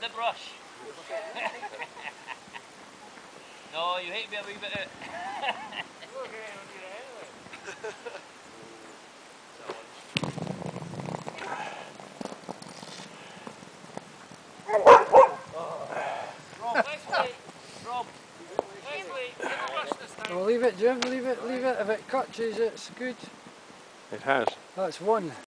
Grab the brush. No, you hate me a wee bit out. Well, leave it, Jim, leave it. If it catches, it's good. It has. That's one.